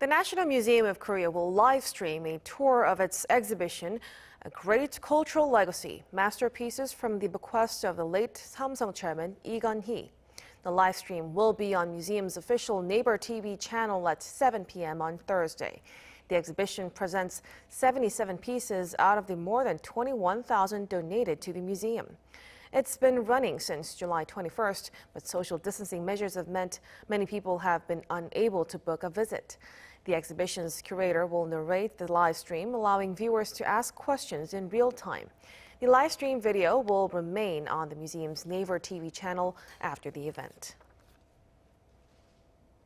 The National Museum of Korea will live stream a tour of its exhibition, A Great Cultural Legacy, Masterpieces from the Bequest of the Late Samsung Chairman Lee Kun-hee. The live stream will be on museum's official Naver TV channel at 7 p.m. on Thursday. The exhibition presents 77 pieces out of the more than 21,000 donated to the museum. It's been running since July 21st, but social distancing measures have meant many people have been unable to book a visit. The exhibition's curator will narrate the live stream, allowing viewers to ask questions in real time. The live stream video will remain on the museum's Naver TV channel after the event.